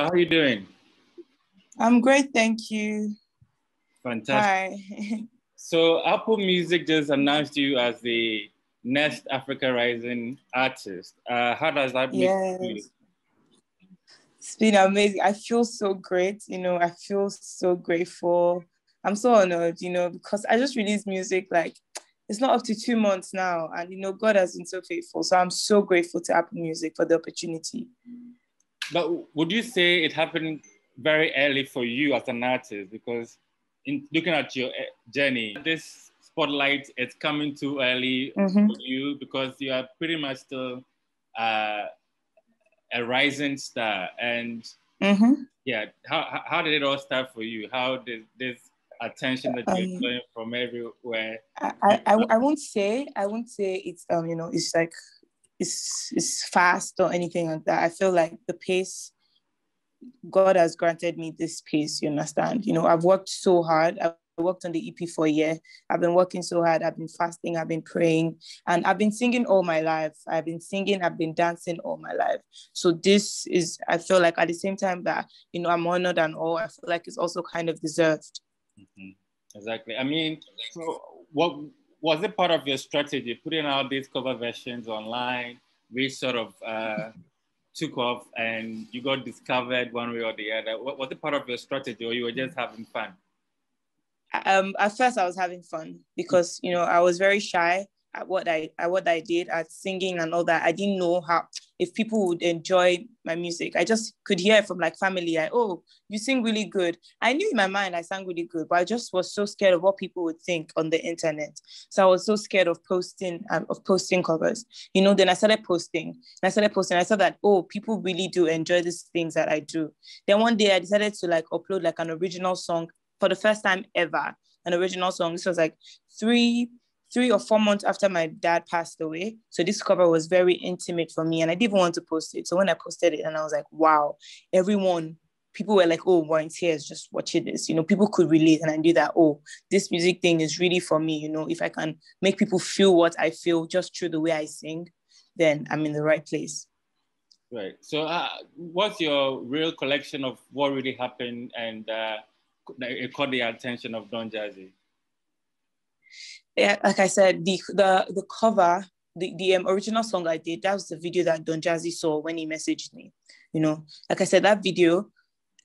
Ayra, how are you doing? I'm great, thank you. Fantastic. Hi. So Apple Music just announced you as the next Africa Rising artist. How does that make you feel? It's been amazing. I feel so great, you know, I feel so grateful. I'm so honored, you know, because I just released music, like, it's not up to 2 months now. And, you know, God has been so faithful. So I'm so grateful to Apple Music for the opportunity. But would you say it happened very early for you as an artist? Because in looking at your journey, this spotlight is coming too early for you, because you are pretty much still a rising star. And how did it all start for you? How did this attention that you're getting from everywhere? I won't say it's you know, it's like it's fast or anything like that. I feel like the pace, God has granted me this pace, you understand? You know, I've worked so hard. I worked on the EP for a year. I've been working so hard. I've been fasting. I've been praying. And I've been singing all my life. I've been singing. I've been dancing all my life. So this is, I feel like at the same time that, you know, I'm honored and all, I feel like it's also kind of deserved. Exactly. I mean, so what was it part of your strategy, putting out these cover versions online, which sort of took off and you got discovered one way or the other? Was it part of your strategy, or you were just having fun? At first I was having fun, because, you know, I was very shy at what I did, at singing and all that. I didn't know how, if people would enjoy my music. I just could hear from like family, like, oh, you sing really good. I knew in my mind I sang really good, but I just was so scared of what people would think on the internet. So I was so scared of posting covers. You know, then I started posting. I saw that, oh, people really do enjoy these things that I do. Then one day I decided to like upload like an original song for the first time ever, an original song. This was like three or four months after my dad passed away. So this cover was very intimate for me and I didn't want to post it. So when I posted it, and I was like, wow, people were like, oh, we're in tears just watching this. You know, people could relate. And I knew that, oh, this music thing is really for me. You know, if I can make people feel what I feel just through the way I sing, then I'm in the right place. Right. So what's your real collection of what really happened and it caught the attention of Don Jazzy? Yeah, like I said, the cover, the original song I did, that was the video that Don Jazzy saw when he messaged me. You know, like I said, that video,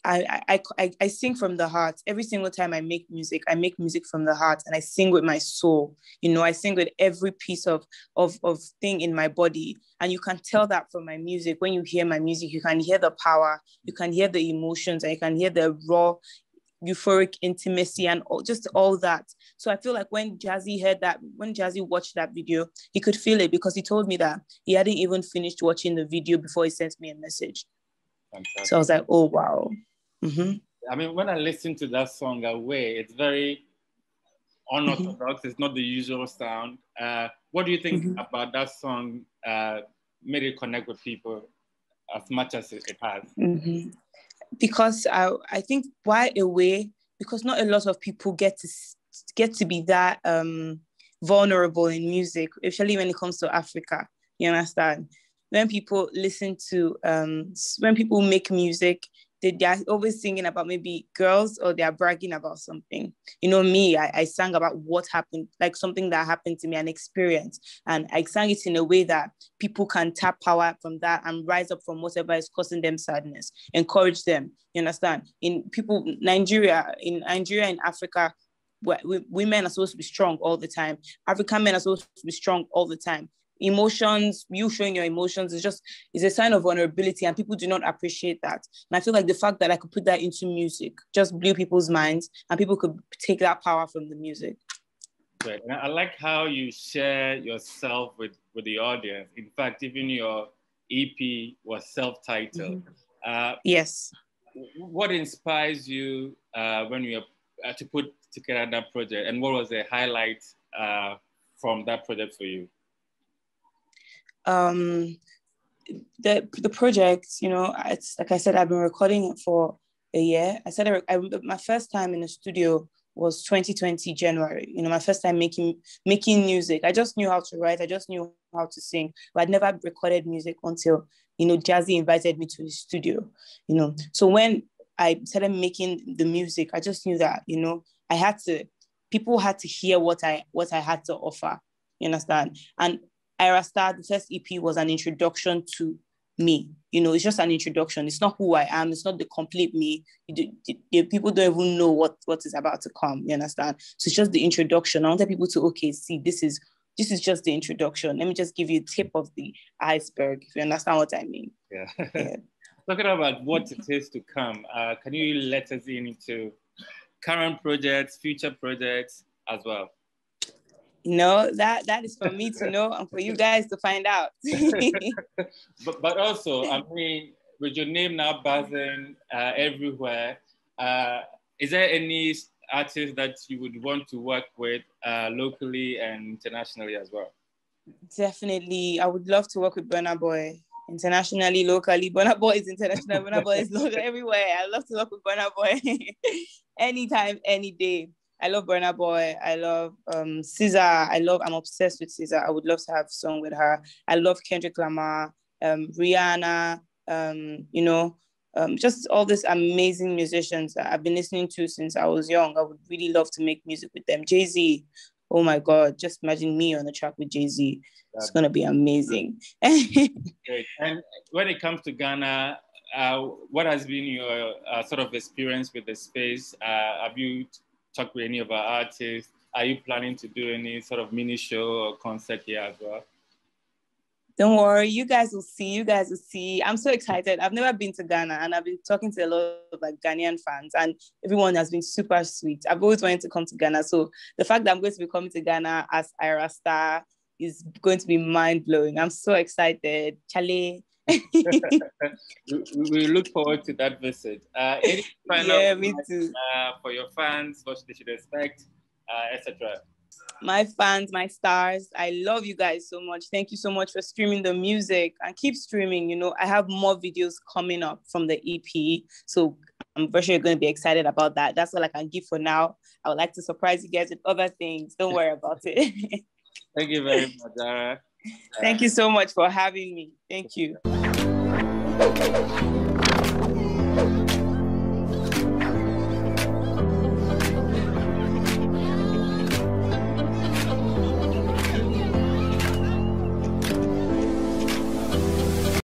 I sing from the heart. Every single time I make music from the heart, and I sing with my soul. You know, I sing with every piece of thing in my body. And you can tell that from my music. When you hear my music, you can hear the power, you can hear the emotions, and you can hear the raw euphoric intimacy and all that. So I feel like when Jazzy heard that, when Jazzy watched that video, he could feel it, because he told me that he hadn't even finished watching the video before he sent me a message. Fantastic. So I was like, oh, wow. I mean, when I listen to that song Away, it's very unorthodox. It's not the usual sound. What do you think about that song made it connect with people as much as it has? Because I think why Away, because not a lot of people get to be that vulnerable in music, especially when it comes to Africa. You understand? When people listen to when people make music, they're always singing about maybe girls, or they're bragging about something. You know, me, I sang about what happened, like something that happened to me, an experience. And I sang it in a way that people can tap power from that and rise up from whatever is causing them sadness, encourage them. You understand? In Nigeria and Africa, women are supposed to be strong all the time. African men are supposed to be strong all the time. Emotions, you showing your emotions is a sign of vulnerability, and people do not appreciate that. And I feel like the fact that I could put that into music just blew people's minds, and people could take that power from the music. Right. And I like how you share yourself with the audience. In fact, even your EP was self-titled. Yes. What inspires you when you have to put together that project, and what was the highlight from that project for you? The project, you know, it's like I said, I've been recording it for a year. My first time in the studio was 2020 January. You know, my first time making music. I just knew how to write. I just knew how to sing, but I'd never recorded music until you know, Jazzy invited me to his studio, you know. So when I started making the music, I just knew that, you know, I had to, people had to hear what I had to offer, you understand? And Ayra Starr, the first EP was an introduction to me, you know, it's just an introduction. It's not who I am. It's not the complete me. People don't even know what is about to come, you understand? So it's just the introduction. I wanted people to, okay, see, this is just the introduction. Let me just give you a tip of the iceberg, if you understand what I mean. Yeah. Yeah. Talking about what it is to come, can you let us in into current projects, future projects as well? No, that is for me to know and for you guys to find out. but also, I mean, with your name now buzzing everywhere, is there any artist that you would want to work with locally and internationally as well? Definitely. I would love to work with Burna Boy. Internationally, locally. Burna Boy is international. Burna Boy is local, everywhere. I love to work with Burna Boy. Anytime, any day. I love Burna Boy. I love SZA. I'm obsessed with SZA. I would love to have a song with her. I love Kendrick Lamar, Rihanna, you know, just all these amazing musicians that I've been listening to since I was young. I would really love to make music with them. Jay-Z. Oh my God, just imagine me on a track with Jay-Z. It's going to be amazing. Great. And when it comes to Ghana, what has been your sort of experience with the space? Have you talked with any of our artists? Are you planning to do any sort of mini show or concert here as well? Don't worry, you guys will see. I'm so excited. I've never been to Ghana, and I've been talking to a lot of like Ghanaian fans, and everyone has been super sweet. I've always wanted to come to Ghana. So the fact that I'm going to be coming to Ghana as Ayra Starr is going to be mind-blowing. I'm so excited. Chale. we look forward to that visit. Any final for your fans, what they should expect, etc.? My fans, my stars, I love you guys so much. Thank you so much for streaming the music and keep streaming. You know, I have more videos coming up from the EP, so I'm very sure you're going to be excited about that. That's all I can give for now. I would like to surprise you guys with other things. Don't worry about it. Thank you very much, Ayra. Thank you so much for having me. Thank you.